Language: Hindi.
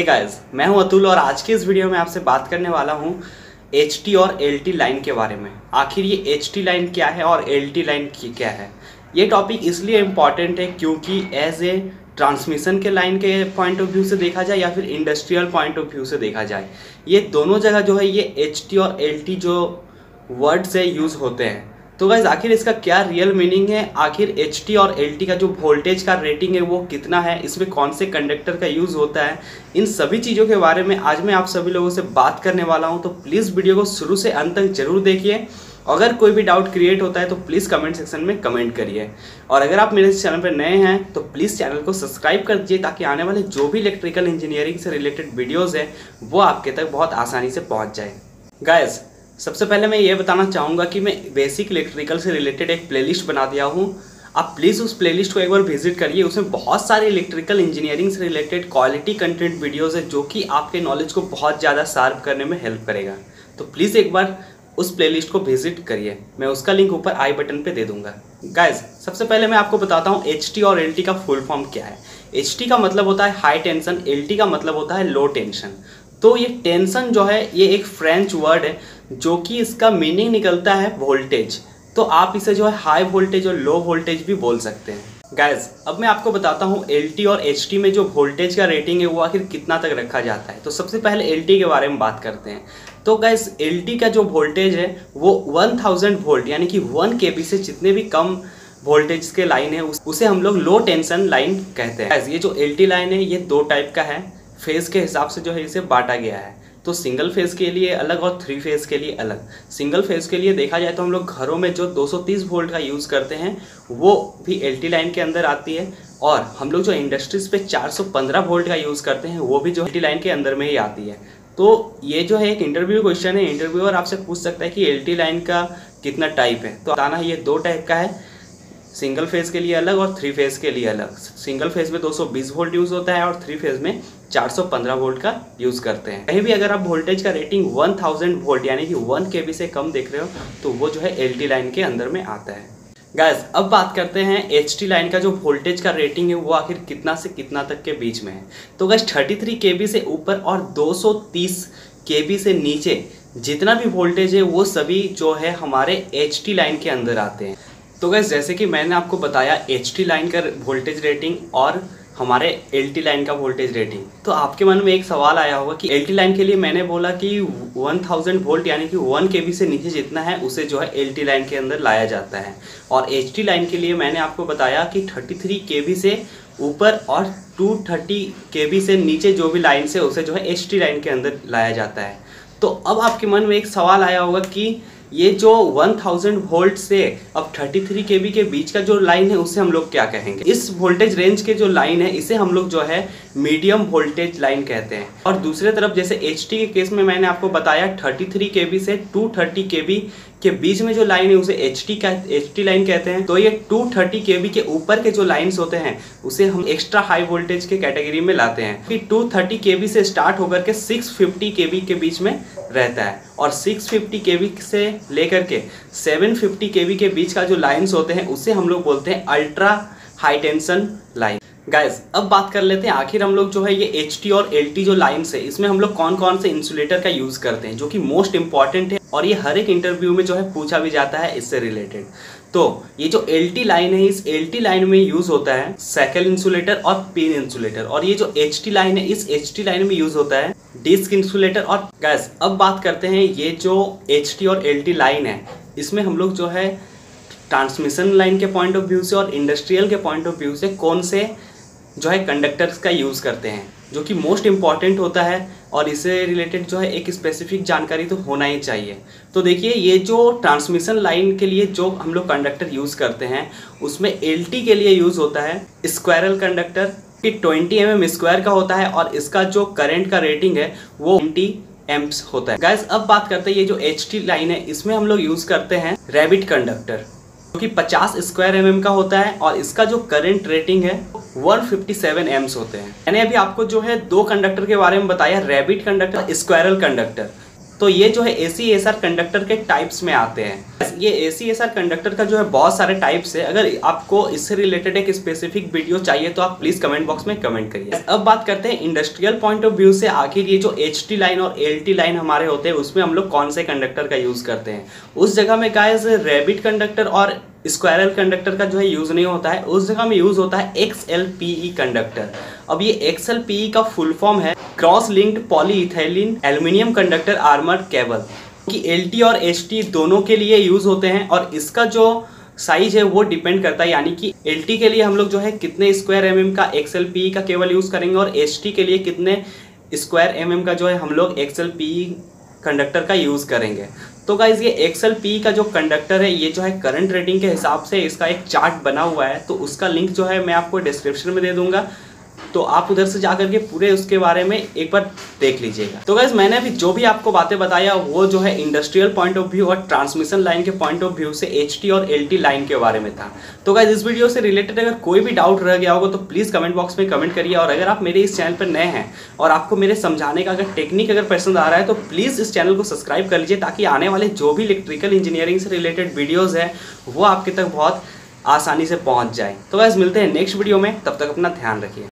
हे गाइस, मैं हूं अतुल और आज के इस वीडियो में आपसे बात करने वाला हूं HT और LT लाइन के बारे में। आखिर ये HT लाइन क्या है और LT लाइन क्या है। ये टॉपिक इसलिए इम्पॉर्टेंट है क्योंकि एज ए ट्रांसमिशन के लाइन के पॉइंट ऑफ व्यू से देखा जाए या फिर इंडस्ट्रियल पॉइंट ऑफ व्यू से देखा जाए, ये दोनों जगह जो है ये HT और LT जो वर्ड से यूज़ होते हैं। तो गाइस, आखिर इसका क्या रियल मीनिंग है, आखिर HT और LT का जो वोल्टेज का रेटिंग है वो कितना है, इसमें कौन से कंडक्टर का यूज़ होता है, इन सभी चीज़ों के बारे में आज मैं आप सभी लोगों से बात करने वाला हूं। तो प्लीज़ वीडियो को शुरू से अंत तक जरूर देखिए। अगर कोई भी डाउट क्रिएट होता है तो प्लीज़ कमेंट सेक्शन में कमेंट करिए, और अगर आप मेरे चैनल पर नए हैं तो प्लीज़ चैनल को सब्सक्राइब कर दीजिए ताकि आने वाले जो भी इलेक्ट्रिकल इंजीनियरिंग से रिलेटेड वीडियोज़ हैं वो आपके तक बहुत आसानी से पहुँच जाए। गाइस, सबसे पहले मैं ये बताना चाहूँगा कि मैं बेसिक इलेक्ट्रिकल से रिलेटेड एक प्लेलिस्ट बना दिया हूँ। आप प्लीज़ उस प्लेलिस्ट को एक बार विजिट करिए। उसमें बहुत सारे इलेक्ट्रिकल इंजीनियरिंग से रिलेटेड क्वालिटी कंटेंट वीडियोस है जो कि आपके नॉलेज को बहुत ज़्यादा शार्प करने में हेल्प करेगा। तो प्लीज़ एक बार उस प्लेलिस्ट को विजिट करिए, मैं उसका लिंक ऊपर आई बटन पे दे दूंगा। गाइज, सबसे पहले मैं आपको बताता हूँ HT और LT का फुल फॉर्म क्या है। HT का मतलब होता है हाई टेंशन, LT का मतलब होता है लो टेंशन। तो ये टेंशन जो है ये एक फ्रेंच वर्ड है जो कि इसका मीनिंग निकलता है वोल्टेज। तो आप इसे जो है हाई वोल्टेज और लो वोल्टेज भी बोल सकते हैं। गाइज, अब मैं आपको बताता हूँ LT और HT में जो वोल्टेज का रेटिंग है वो आखिर कितना तक रखा जाता है। तो सबसे पहले LT के बारे में बात करते हैं। तो गाइज, LT का जो वोल्टेज है वो 1000 वोल्ट यानी कि 1 kV से जितने भी कम वोल्टेज के लाइन है उसे हम लोग लो टेंशन लाइन कहते हैं। गाइज, ये जो LT लाइन है ये दो टाइप का है, फेज़ के हिसाब से जो है इसे बांटा गया है। तो सिंगल फेज़ के लिए अलग और 3 फेज़ के लिए अलग। सिंगल फेज़ के लिए देखा जाए तो हम लोग घरों में जो 230 वोल्ट का यूज़ करते हैं वो भी LT लाइन के अंदर आती है, और हम लोग जो इंडस्ट्रीज़ पे 415 वोल्ट का यूज़ करते हैं वो भी जो LT लाइन के अंदर में ही आती है। तो ये जो है एक इंटरव्यू क्वेश्चन है। इंटरव्यूअर आपसे पूछ सकता है कि LT लाइन का कितना टाइप है, तो बताना ये दो टाइप का है, सिंगल फेज़ के लिए अलग और 3 फेज़ के लिए अलग। सिंगल फेज़ में 220 वोल्ट यूज़ होता है और 3 फेज़ में 415 वोल्ट का यूज़ करते हैं। कहीं भी अगर आप वोल्टेज का रेटिंग 1000 वोल्ट यानी कि 1 kV से कम देख रहे हो तो वो जो है LT लाइन के अंदर में आता है। गाइस, अब बात करते हैं HT लाइन का जो वोल्टेज का रेटिंग है वो आखिर कितना से कितना तक के बीच में है। तो गाइस, 33 kV से ऊपर और 230 kV से नीचे जितना भी वोल्टेज है वो सभी जो है हमारे HT लाइन के अंदर आते हैं। तो गाइस, जैसे कि मैंने आपको बताया HT लाइन का वोल्टेज रेटिंग और हमारे LT लाइन का वोल्टेज रेटिंग। तो आपके मन में एक सवाल आया होगा कि LT लाइन के लिए मैंने बोला कि 1000 वोल्ट यानी कि 1 kV से नीचे जितना है उसे जो है LT लाइन के अंदर लाया जाता है, और HT लाइन के लिए मैंने आपको बताया कि 33 kV से ऊपर और 230 kV से नीचे जो भी लाइन से उसे जो है HT लाइन के अंदर लाया जाता है। तो अब आपके मन में एक सवाल आया होगा कि ये जो 1000 वोल्ट से अब 33 kV के बीच का जो लाइन है उसे हम लोग क्या कहेंगे। इस वोल्टेज रेंज के जो लाइन है इसे हम लोग जो है मीडियम वोल्टेज लाइन कहते हैं। और दूसरे तरफ जैसे HT के केस में मैंने आपको बताया 33 kV से 230 kV के बीच में जो लाइन है उसे HT लाइन कहते हैं। तो ये 230 kV के ऊपर के जो लाइन्स होते हैं उसे हम एक्स्ट्रा हाई वोल्टेज के कैटेगरी में लाते हैं कि 230 kV से स्टार्ट होकर के 650 kV के बीच में रहता है, और 650 kV से लेकर के 750 kV के बीच का जो लाइन्स होते हैं उसे हम लोग बोलते हैं ultra high tension line. Guys, अब बात कर लेते हैं आखिर हम लोग जो है ये HT और LT जो लाइन है इसमें हम लोग कौन कौन से इंसुलेटर का यूज़ करते हैं, जो कि मोस्ट इंपॉर्टेंट है और ये हर एक इंटरव्यू में जो है पूछा भी जाता है इससे रिलेटेड। तो ये जो LT लाइन है इस LT लाइन में यूज़ होता है सैकल इंसुलेटर और पिन इंसुलेटर, और ये जो HT लाइन है इस HT लाइन में यूज़ होता है डिस्क इंसुलेटर और गैस। अब बात करते हैं ये जो HT और LT लाइन है इसमें हम लोग जो है ट्रांसमिशन लाइन के पॉइंट ऑफ व्यू से और इंडस्ट्रियल के पॉइंट ऑफ व्यू से कौन से जो है कंडक्टर्स का यूज़ करते हैं, जो कि मोस्ट इम्पॉर्टेंट होता है और इससे रिलेटेड जो है एक स्पेसिफिक जानकारी तो होना ही चाहिए। तो देखिए, ये जो ट्रांसमिशन लाइन के लिए जो हम लोग कंडक्टर यूज़ करते हैं उसमें LT के लिए यूज़ होता है स्क्वायरल कंडक्टर कि 20 mm स्क्वायर का होता है, और इसका जो करंट का रेटिंग है वो 20 amps होता है। गाइस, अब बात करते हैं ये जो HT लाइन है इसमें हम लोग यूज़ करते हैं रैबिट कंडक्टर जो कि 50 square mm का होता है, और इसका जो करंट रेटिंग है 157 amps होते हैं। मैंने अभी आपको जो है दो कंडक्टर के बारे में बताया, रैबिट कंडक्टर, स्क्वायरल कंडक्टर। तो ये जो है ACSR कंडक्टर के टाइप्स में आते हैं। ये ACSR कंडक्टर का जो है बहुत सारे टाइप्स है। अगर आपको इससे रिलेटेड एक स्पेसिफिक वीडियो चाहिए तो आप प्लीज़ कमेंट बॉक्स में कमेंट करिए। अब बात करते हैं इंडस्ट्रियल पॉइंट ऑफ व्यू से, आखिर ये जो HT लाइन और LT लाइन हमारे होते हैं उसमें हम लोग कौन से कंडक्टर का यूज़ करते हैं। उस जगह में गाइस रैबिट कंडक्टर और स्क्वायरल कंडक्टर का जो है यूज़ नहीं होता है, उस जगह में यूज़ होता है XLPE कंडक्टर। अब ये XLPE का फुल फॉर्म है cross linked polyethylene aluminium conductor armoured cable, कि LT और HT दोनों के लिए यूज़ होते हैं और इसका जो साइज है वो डिपेंड करता है, यानी कि LT के लिए हम लोग जो है कितने स्क्वायर mm का XLPE का केबल यूज़ करेंगे और HT के लिए कितने स्क्वायर mm का जो है हम लोग XLPE कंडक्टर का यूज़ करेंगे। तो गाइज ये XLPE का जो कंडक्टर है ये जो है करंट रेटिंग के हिसाब से इसका एक चार्ट बना हुआ है, तो उसका लिंक जो है मैं आपको डिस्क्रिप्शन में दे दूंगा, तो आप उधर से जाकर के पूरे उसके बारे में एक बार देख लीजिएगा। तो गाइज मैंने अभी जो भी आपको बातें बताया वो जो है इंडस्ट्रियल पॉइंट ऑफ व्यू और ट्रांसमिशन लाइन के पॉइंट ऑफ व्यू से HT और LT लाइन के बारे में था। तो गाइज इस वीडियो से रिलेटेड अगर कोई भी डाउट रह गया होगा तो प्लीज़ कमेंट बॉक्स में कमेंट करिए, और अगर आप मेरे इस चैनल पर नए हैं और आपको मेरे समझाने का अगर टेक्निक अगर पसंद आ रहा है तो प्लीज़ इस चैनल को सब्सक्राइब कर लीजिए, ताकि आने वाले जो भी इलेक्ट्रिकल इंजीनियरिंग से रिलेटेड वीडियोज़ हैं वो आपके तक बहुत आसानी से पहुँच जाए। तो गाइज मिलते हैं नेक्स्ट वीडियो में, तब तक अपना ध्यान रखिए।